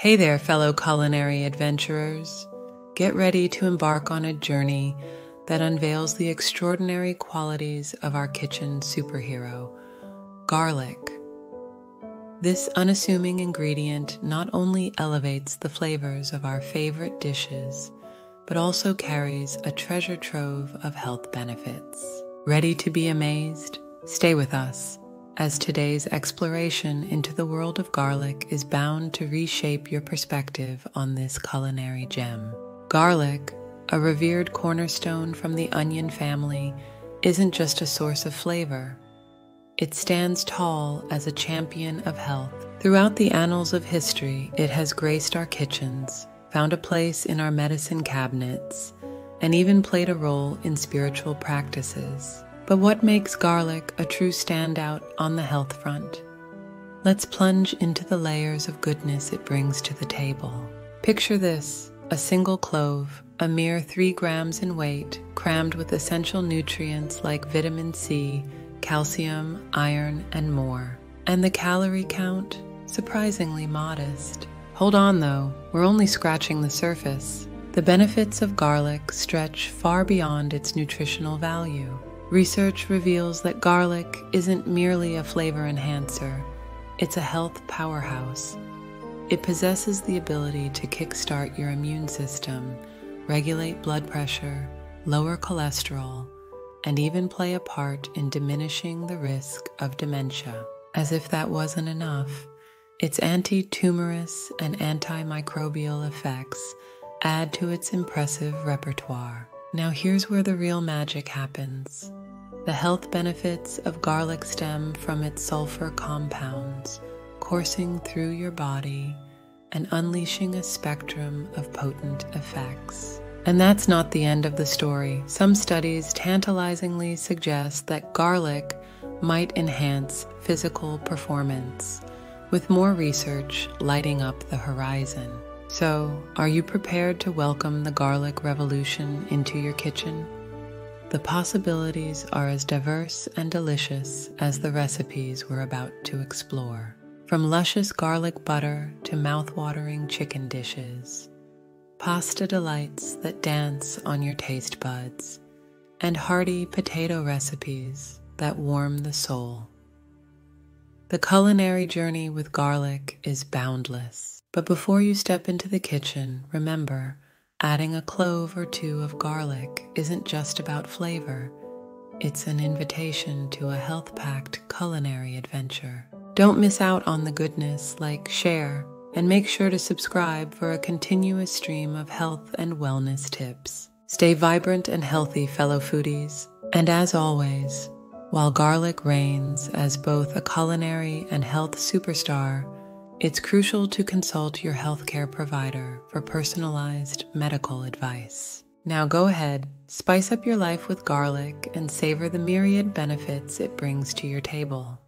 Hey there, fellow culinary adventurers. Get ready to embark on a journey that unveils the extraordinary qualities of our kitchen superhero, garlic. This unassuming ingredient not only elevates the flavors of our favorite dishes, but also carries a treasure trove of health benefits. Ready to be amazed? Stay with us, as today's exploration into the world of garlic is bound to reshape your perspective on this culinary gem. Garlic, a revered cornerstone from the onion family, isn't just a source of flavor. It stands tall as a champion of health. Throughout the annals of history, it has graced our kitchens, found a place in our medicine cabinets, and even played a role in spiritual practices. But what makes garlic a true standout on the health front? Let's plunge into the layers of goodness it brings to the table. Picture this, a single clove, a mere 3 grams in weight, crammed with essential nutrients like vitamin C, calcium, iron, and more. And the calorie count? Surprisingly modest. Hold on though, we're only scratching the surface. The benefits of garlic stretch far beyond its nutritional value. Research reveals that garlic isn't merely a flavor enhancer, it's a health powerhouse. It possesses the ability to kickstart your immune system, regulate blood pressure, lower cholesterol, and even play a part in diminishing the risk of dementia. As if that wasn't enough, its anti-tumorous and antimicrobial effects add to its impressive repertoire. Now here's where the real magic happens. The health benefits of garlic stem from its sulfur compounds, coursing through your body and unleashing a spectrum of potent effects. And that's not the end of the story. Some studies tantalizingly suggest that garlic might enhance physical performance, with more research lighting up the horizon. So, are you prepared to welcome the garlic revolution into your kitchen? The possibilities are as diverse and delicious as the recipes we're about to explore. From luscious garlic butter to mouth-watering chicken dishes, pasta delights that dance on your taste buds, and hearty potato recipes that warm the soul. The culinary journey with garlic is boundless. But before you step into the kitchen, remember, adding a clove or two of garlic isn't just about flavor. It's an invitation to a health-packed culinary adventure. Don't miss out on the goodness, like share, and make sure to subscribe for a continuous stream of health and wellness tips. Stay vibrant and healthy, fellow foodies. And as always, while garlic reigns as both a culinary and health superstar, it's crucial to consult your healthcare provider for personalized medical advice. Now go ahead, spice up your life with garlic and savor the myriad benefits it brings to your table.